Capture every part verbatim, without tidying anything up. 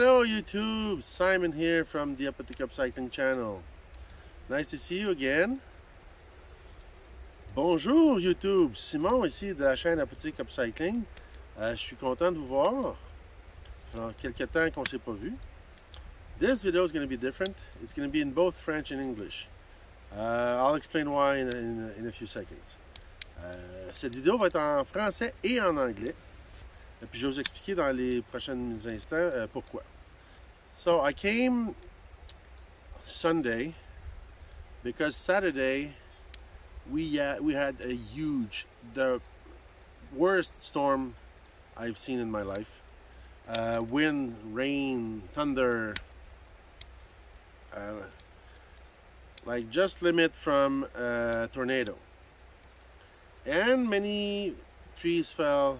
Hello YouTube, Simon here from the Aputik Upcycling channel. Nice to see you again. Bonjour YouTube, Simon ici de la chaîne Aputik Upcycling. Euh, je suis content de vous voir. En quelque temps qu'on s'est pas vu. This video is going to be different. It's going to be in both French and English. Uh, I'll explain why in, in, in a few seconds. Uh, cette vidéo va être en français et en anglais. Et puis je vais vous expliquer dans les prochaines instants euh, pourquoi. So I came Sunday because Saturday we uh, we had a huge, the worst storm I've seen in my life. Uh, wind, rain, thunder, uh, like just limit from uh, tornado. And many trees fell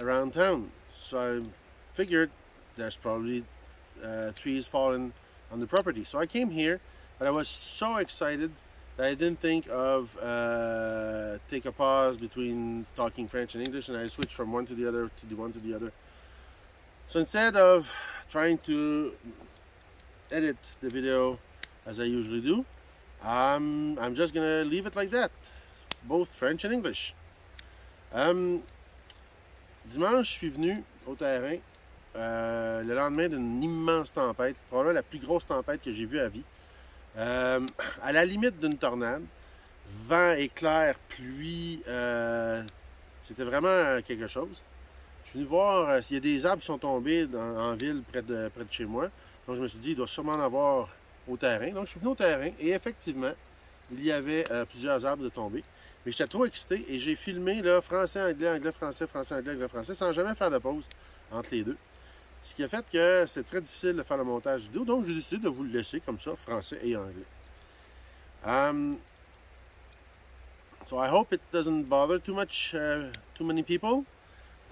around town, so I figured there's probably uh, trees falling on the property. So I came here, but I was so excited that I didn't think of uh, take a pause between talking French and English, and I switched from one to the other to the one to the other. So instead of trying to edit the video as I usually do, um, I'm just gonna leave it like that, both French and English. Um, Dimanche, je suis venu au terrain euh, le lendemain d'une immense tempête, probablement la plus grosse tempête que j'ai vue à vie, euh, à la limite d'une tornade, vent, éclair, pluie, euh, c'était vraiment quelque chose. Je suis venu voir euh, s'il y a des arbres qui sont tombés dans, en ville près de, près de chez moi, donc je me suis dit il doit sûrement en avoir au terrain, donc je suis venu au terrain et effectivement, il y avait euh, plusieurs arbres de tombés. Mais j'étais trop excité et j'ai filmé là, français, anglais, anglais, français, français, anglais, anglais, français, sans jamais faire de pause entre les deux. Ce qui a fait que c'est très difficile de faire le montage vidéo, donc j'ai décidé de vous le laisser comme ça, français et anglais. Um, so I hope it doesn't bother too much, uh, too many people.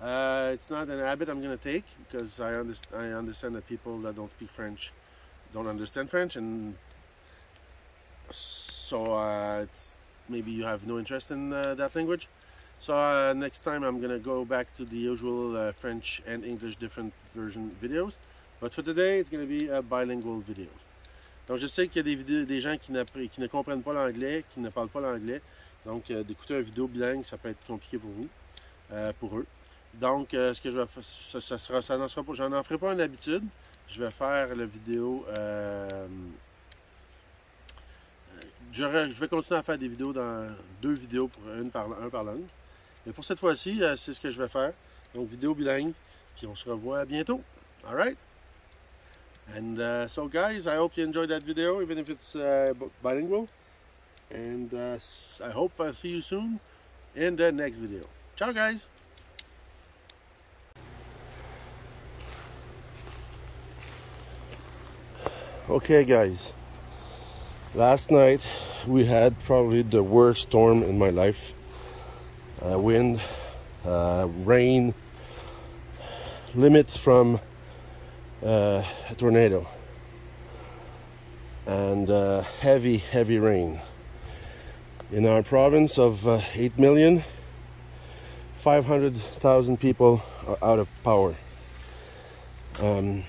Uh, it's not an habit I'm going to take because I, under I understand that people that don't speak French don't understand French, and so uh, it's maybe you have no interest in uh, that language. So uh, next time I'm gonna go back to the usual uh, French and English different version videos. But for today, it's gonna be a bilingual video. Donc je sais qu'il y a des, des gens qui, qui ne comprennent pas l'anglais, qui ne parlent pas l'anglais. Donc euh, d'écouter une vidéo bilingue, ça peut être compliqué pour vous, euh, pour eux. Donc euh, ce que je vais faire, ça, ça sera, ça n'en sera pas, j'en en ferai pas une habitude. Je vais faire la vidéo. Euh, Je vais continuer à faire des vidéos dans deux vidéos, pour une par, un par langue. Mais pour cette fois-ci, c'est ce que je vais faire. Donc, vidéo bilingue. Puis on se revoit bientôt. All right? And uh, so, guys, I hope you enjoyed that video, even if it's uh, bilingual. And uh, I hope I see you soon in the next video. Ciao, guys! Okay, guys. Last night we had probably the worst storm in my life. Uh, wind, uh, rain, limits from uh, a tornado, and uh, heavy, heavy rain. In our province of uh, eight million, five hundred thousand people are out of power. Um,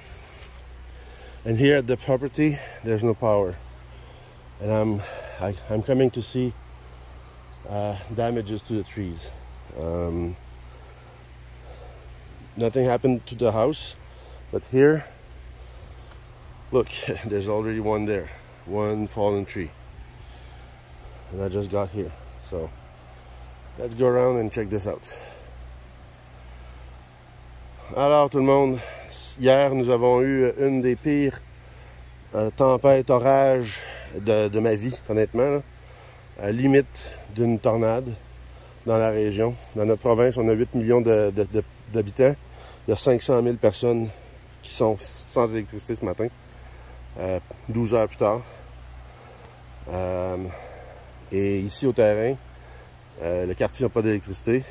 and here at the property, there's no power. And I'm, I, I'm coming to see uh, damages to the trees. Um, nothing happened to the house, but here, look, there's already one there, one fallen tree. And I just got here. So let's go around and check this out. Alors tout le monde, hier nous avons eu une des pires euh, tempêtes, orages, De, de ma vie, honnêtement, là, à la limite d'une tornade dans la région. Dans notre province, on a huit millions d'habitants. Il y a cinq cent mille personnes qui sont sans électricité ce matin, euh, douze heures plus tard. Euh, et ici, au terrain, euh, le quartier n'a pas d'électricité.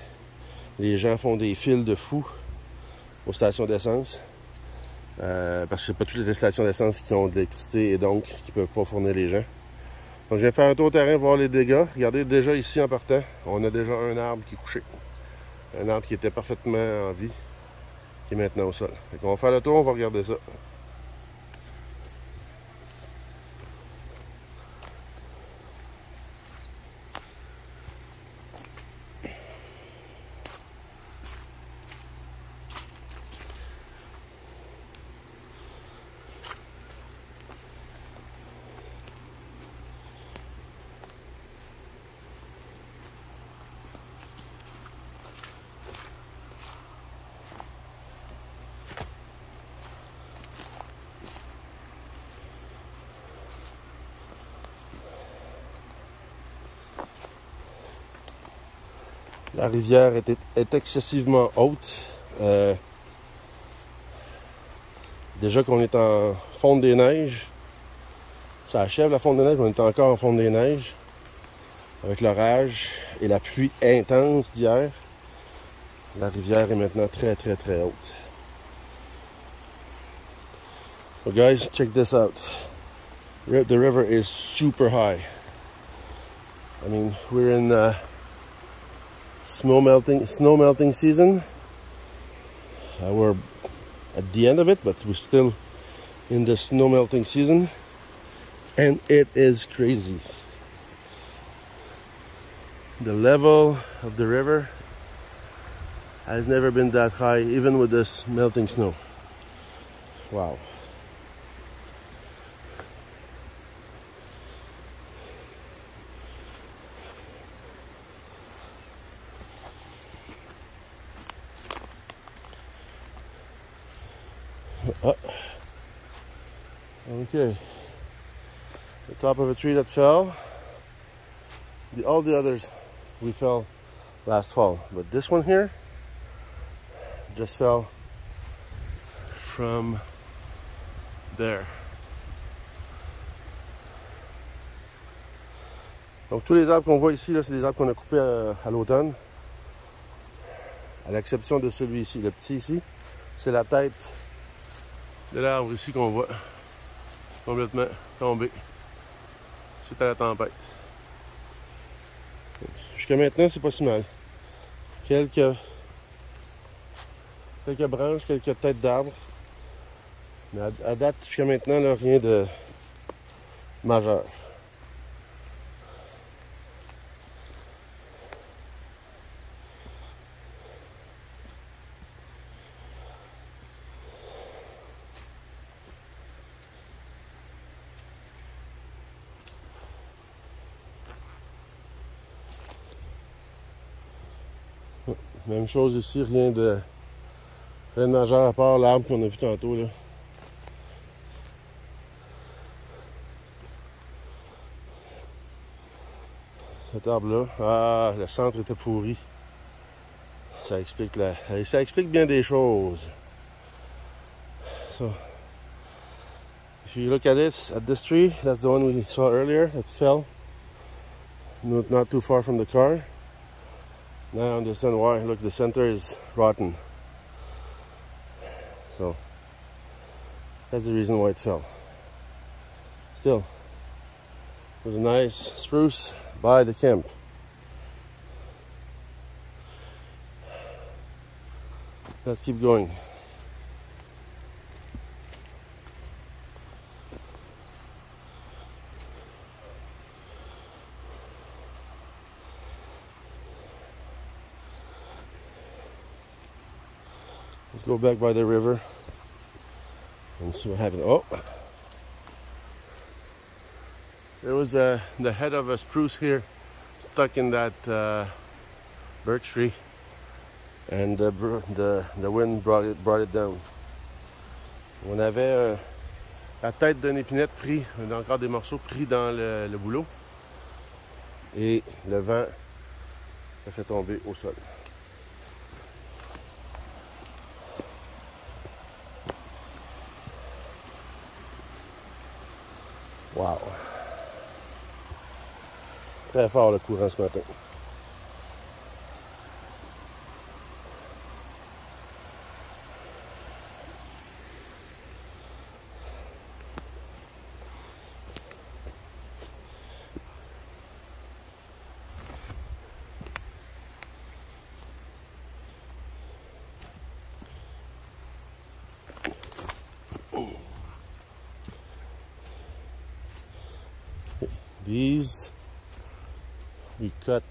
Les gens font des files de fous aux stations d'essence. Euh, parce que c'est pas toutes les stations d'essence qui ont de l'électricité et donc qui peuvent pas fournir les gens. Donc je vais faire un tour au terrain, voir les dégâts. Regardez, déjà ici en partant, on a déjà un arbre qui est couché. Un arbre qui était parfaitement en vie, qui est maintenant au sol. Donc on va faire le tour, on va regarder ça. La rivière est, est excessivement haute. Euh, déjà qu'on est en fonte des neiges, ça achève la fonte des neiges, on est encore en fonte des neiges. Avec l'orage et la pluie intense d'hier, la rivière est maintenant très très très haute. So guys, check this out. The river is super high. I mean, we're in... Uh, Snow melting, snow melting season. Uh, we're at the end of it, but we're still in the snow melting season, and it is crazy. The level of the river has never been that high, even with this melting snow. Wow. Oh. Okay, the top of a tree that fell, the, all the others we fell last fall, but this one here just fell from there. Donc tous les arbres qu'on voit ici, c'est des arbres qu'on a coupés à, à l'automne, à l'exception de celui-ci, le petit ici, c'est la tête de l'arbre ici qu'on voit complètement tomber suite à la tempête. Jusqu'à maintenant, c'est pas si mal. Quelques, quelques branches, quelques têtes d'arbres. Mais à, à date, jusqu'à maintenant, là, rien de majeur. Même chose ici, rien de, rien de majeur à part l'arbre qu'on a vu tantôt là. Cet arbre-là, ah, le centre était pourri. Ça explique la, ça explique bien des choses. So, if you look at this, at this tree, that's the one we saw earlier, that fell not, not too far from the car. Now I understand why. Look, the center is rotten. So that's the reason why it fell. Still, it was a nice spruce by the camp. Let's keep going. Let's go back by the river and see what happened. Oh, there was a, the head of a spruce here stuck in that uh, birch tree, and the, the, the wind brought it, brought it down. On avait euh, la tête d'un épinette pris, encore des morceaux pris dans le, le bouleau, et le vent l'a fait tomber au sol. Wow! Très fort le courant ce matin. These we cut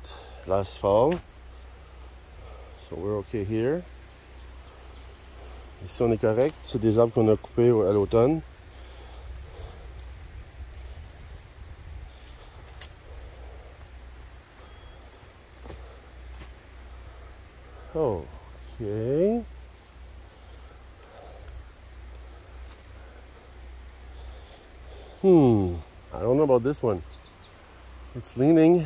last fall, so we're okay here. Ici on est correct, c'est des arbres qu'on a coupés à l'automne. Okay. Hmm, I don't know about this one. It's leaning.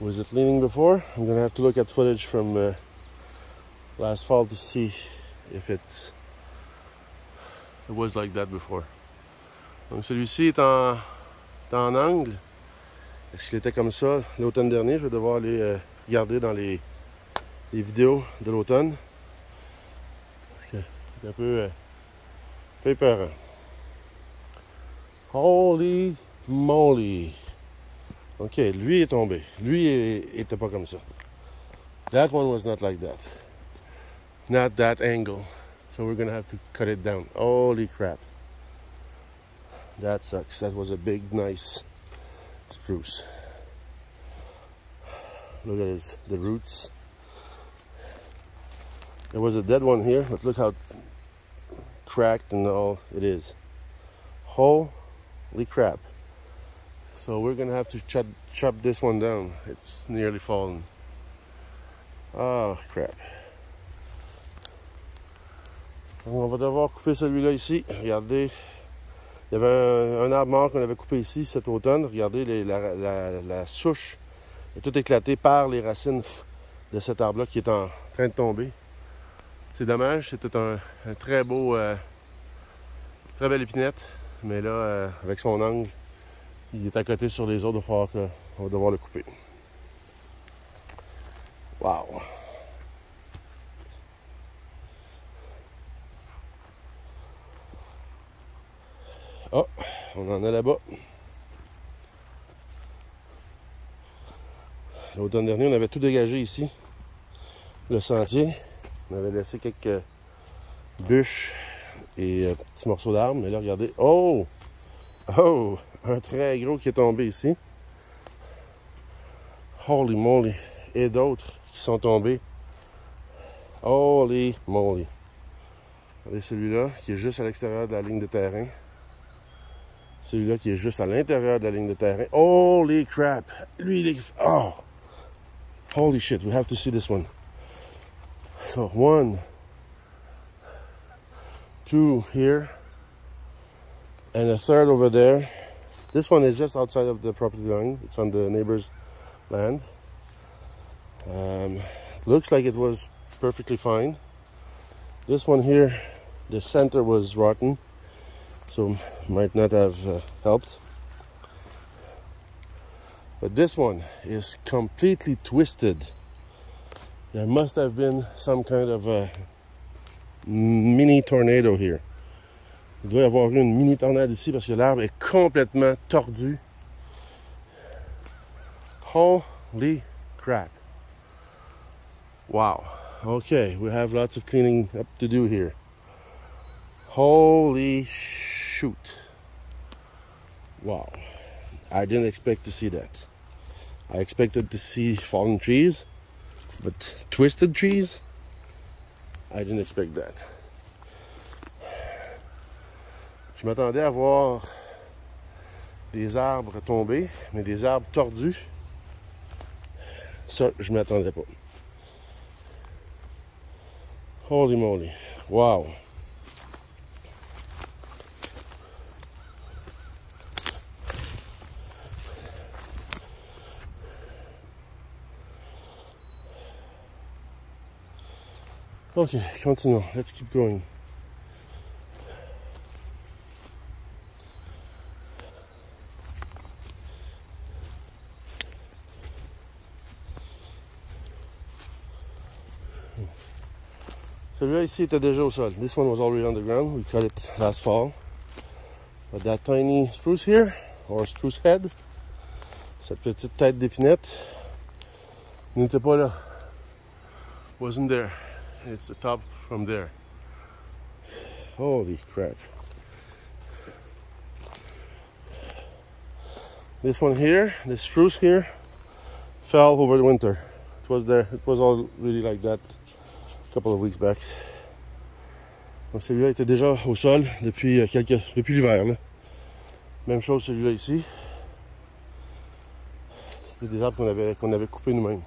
Was it leaning before? I'm gonna have to look at footage from uh, last fall to see if it's, it was like that before. Donc celui-ci est en, en angle. Est-ce qu'il était comme ça l'automne dernier? Je vais devoir aller euh, regarder dans les, les vidéos de l'automne. Parce que c'est un peu... Euh, Paper. Holy moly. Ok, lui est tombé. Lui était pas comme ça. That one was not like that. Not that angle. So we're gonna have to cut it down. Holy crap. That sucks. That was a big, nice spruce. Look at his, the roots. There was a dead one here, but look how cracked and all it is. Holy crap. So we're gonna have to chop, chop this one down. It's nearly fallen. Ah, crap. On va devoir couper celui-là ici. Regardez, il y avait un, un arbre mort qu'on avait coupé ici cet automne. Regardez les, la, la, la souche est toute éclatée par les racines de cet arbre-là qui est en train de tomber. C'est dommage, c'était un, un très beau, euh, très belle épinette, mais là, euh, avec son angle, il est à côté sur les autres, on va devoir le couper. Wow! Oh, on en est là-bas. L'automne dernier, on avait tout dégagé ici, le sentier. On avait laissé quelques bûches et euh, petits morceaux d'arbres. Mais là, regardez. Oh! Oh! Un très gros qui est tombé ici. Holy moly! Et d'autres qui sont tombés. Holy moly! Regardez celui-là qui est juste à l'extérieur de la ligne de terrain. Celui-là qui est juste à l'intérieur de la ligne de terrain. Holy crap! Lui, il est... Oh! Holy shit! We have to see this one. So one, two here, and a third over there. This one is just outside of the property line. It's on the neighbor's land. Um, looks like it was perfectly fine. This one here, the center was rotten, so might not have uh, helped. But this one is completely twisted. There must have been some kind of a mini tornado here. Il doit y avoir eu une mini tornade ici parce que l'arbre est complètement tordu. Holy crap. Wow. Okay, we have lots of cleaning up to do here. Holy shoot. Wow. I didn't expect to see that. I expected to see fallen trees. But twisted trees? I didn't expect that. Je m'attendais à voir des arbres tomber, mais des arbres tordus. Ça, je m'attendais pas. Holy moly. Wow. Okay, continue. Let's keep going. Celui-là ici était déjà au sol. This one was already on the ground. We cut it last fall. But that tiny spruce here, or spruce head, cette petite tête d'épinette, n'était pas là. Wasn't there. It's the top from there. Holy crap. This one here, the spruce here, fell over the winter. It was there. It was all really like that a couple of weeks back. Donc celui-là était déjà au sol depuis quelques, depuis l'hiver. Même chose celui-là ici. C'était des arbres qu'on avait, qu'on avait coupés nous-mêmes.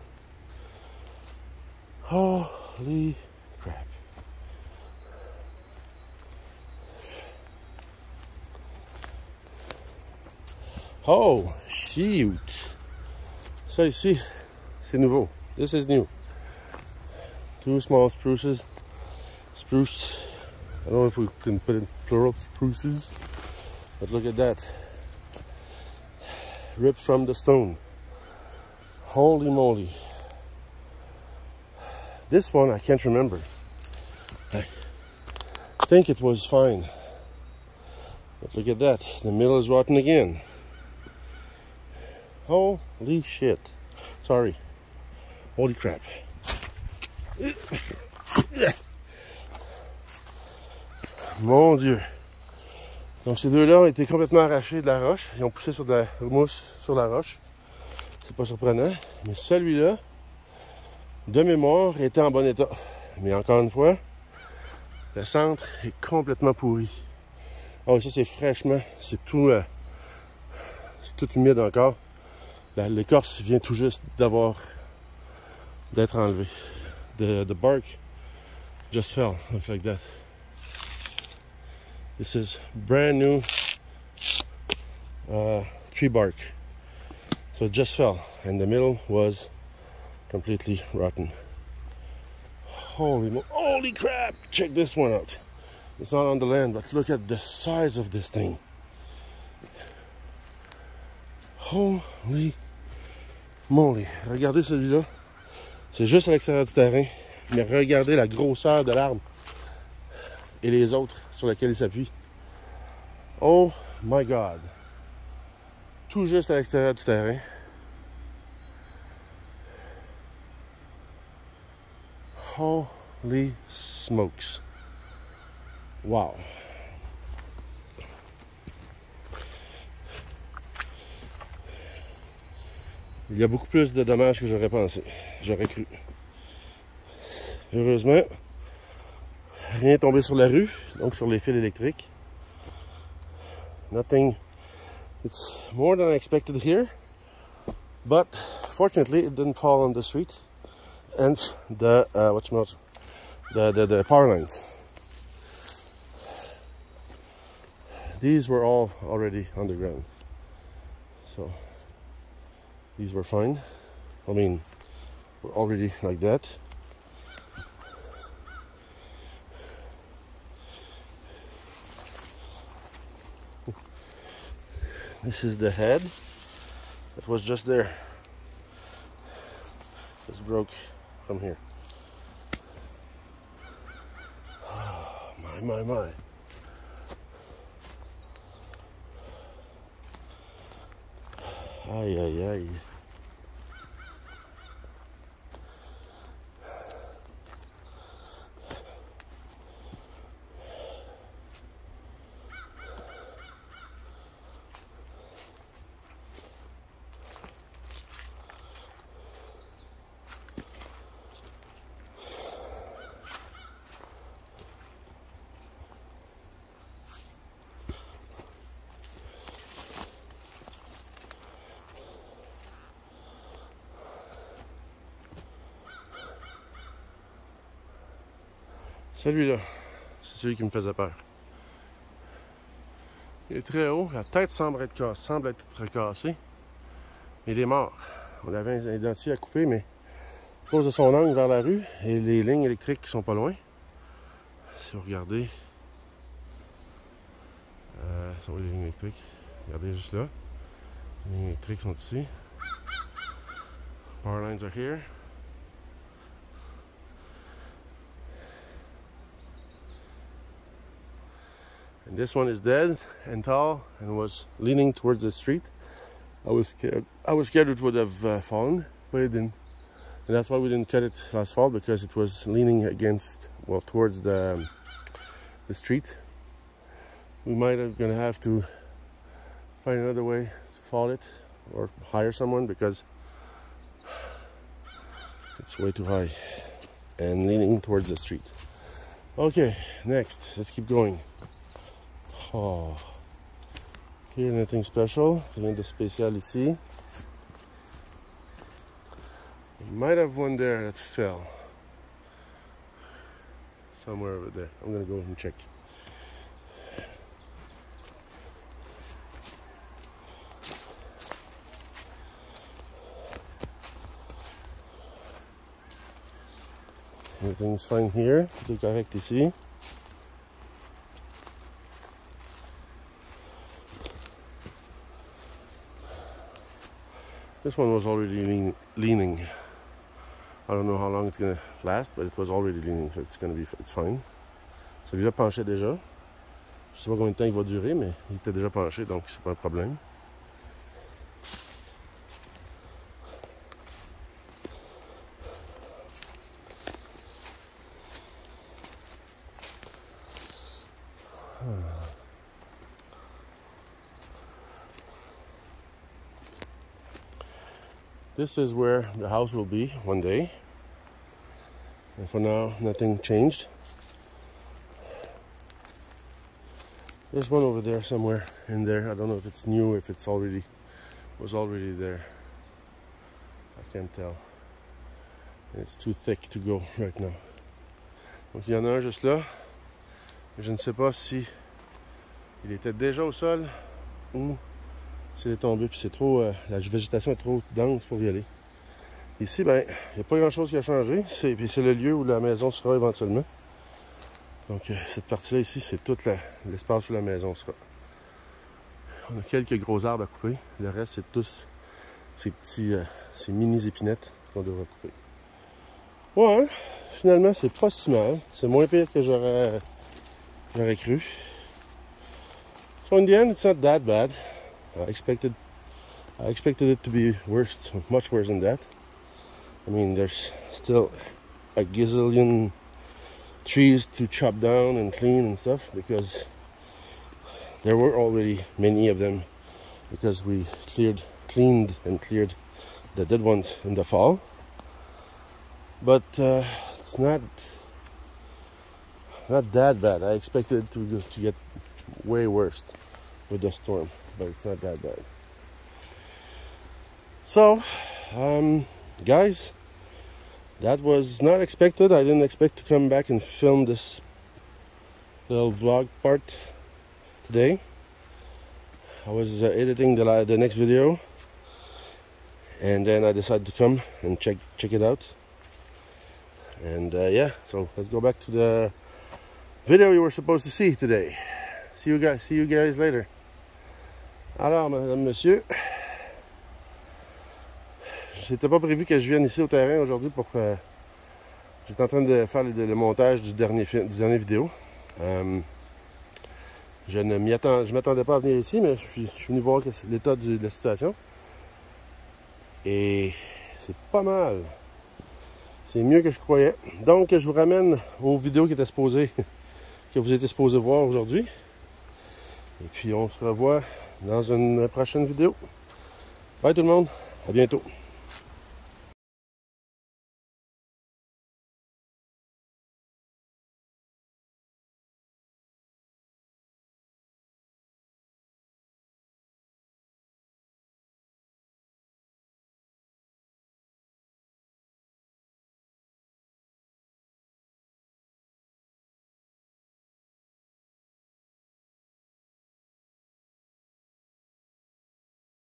Holy crap. Oh, shoot. Ça ici, c'est nouveau. This is new. Two small spruces. Spruce. I don't know if we can put in plural spruces. But look at that. Ripped from the stone. Holy moly. This one, I can't remember. I think it was fine. But look at that. The middle is rotten again. Holy shit. Sorry. Holy crap. Mon Dieu. Donc ces deux-là ont été complètement arrachés de la roche. Ils ont poussé sur de la mousse sur la roche. C'est pas surprenant. Mais celui-là, de mémoire, était en bon état. Mais encore une fois, le centre est complètement pourri. Ah oui, ça c'est fraîchement, c'est tout, euh, c'est tout humide encore. L'écorce vient tout juste d'avoir, d'être enlevée. The, the bark just fell, looks like that. This is brand new uh, tree bark. So it just fell, and the middle was completely rotten. Holy mo- holy crap! Check this one out. It's not on the land, but look at the size of this thing. Holy moly! Regardez celui-là. C'est juste à l'extérieur du terrain, mais regardez la grosseur de l'arbre et les autres sur lesquels il s'appuie. Oh my God! Tout juste à l'extérieur du terrain. Holy smokes! Wow! Il y a beaucoup plus de dommages que j'aurais pensé, j'aurais cru. Heureusement, rien n'est tombé sur la rue, donc sur les fils électriques. Nothing. It's more than I expected here, but fortunately it didn't fall on the street and the uh, what's not the, the the power lines. These were all already underground, so these were fine. I mean, we're already like that. This is the head that was just there. Just broke from here. Oh, my, my, my. Aïe, aïe, aïe. Celui-là, c'est celui qui me faisait peur. Il est très haut, la tête semble être cassée, semble être cassée. Il est mort. On avait un dentier à couper, mais à cause de son angle vers la rue et les lignes électriques qui sont pas loin, si vous regardez, euh, sont les lignes électriques. Regardez juste là. Les lignes électriques sont ici. Power lines are here. And this one is dead and tall and was leaning towards the street. I was scared. I was scared it would have uh, fallen, but it didn't. And that's why we didn't cut it last fall, because it was leaning against, well, towards the, um, the street. We might have gonna have to find another way to fall it or hire someone because it's way too high and leaning towards the street. Okay, next, let's keep going. Oh, here nothing special. Rien de spécial ici. We might have one there that fell somewhere over there. I'm gonna go and check. Everything's fine here. Tout correct ici. This one was already lean, leaning. I don't know how long it's gonna last, but it was already leaning, so it's gonna be, it's fine. Celui-là penchait déjà. Je sais pas combien de temps il va durer, mais il était déjà penché, donc c'est pas un problème. This is where the house will be one day. And for now, nothing changed. There's one over there somewhere in there. I don't know if it's new, if it's already, was already there. I can't tell. It's too thick to go right now. Donc il y en a un juste là. Je ne sais pas si il était déjà au sol ou c'est tombé, puis c'est trop, euh, la végétation est trop dense pour y aller. Ici, ben, il n'y a pas grand chose qui a changé, c'est le lieu où la maison sera éventuellement. Donc, euh, cette partie-là ici, c'est tout l'espace où la maison sera. On a quelques gros arbres à couper, le reste, c'est tous ces petits, euh, ces mini épinettes qu'on devra couper. Ouais, finalement, c'est pas si mal, c'est moins pire que j'aurais j'aurais cru. So in the end, it's not that bad. I expected, I expected it to be worse, much worse than that. I mean, there's still a gazillion trees to chop down and clean and stuff because there were already many of them because we cleared, cleaned and cleared the dead ones in the fall. But uh, it's not not that bad. I expected it to to get way worse with the storm. But it's not that bad. So, um, guys, that was not expected. I didn't expect to come back and film this little vlog part today. I was uh, editing the, the next video, and then I decided to come and check check it out. And uh, yeah, so let's go back to the video you were supposed to see today. See you guys. See you guys later. Alors, madame, monsieur, c'était pas prévu que je vienne ici au terrain aujourd'hui pour... Euh, j'étais en train de faire le, le montage du dernier, du dernier vidéo. Euh, je ne m'y attend, je m'attendais pas à venir ici, mais je suis, je suis venu voir l'état de la situation. Et c'est pas mal. C'est mieux que je croyais. Donc, je vous ramène aux vidéos qui étaient supposées, que vous étiez supposés voir aujourd'hui. Et puis, on se revoit dans une prochaine vidéo. Bye tout le monde, à bientôt.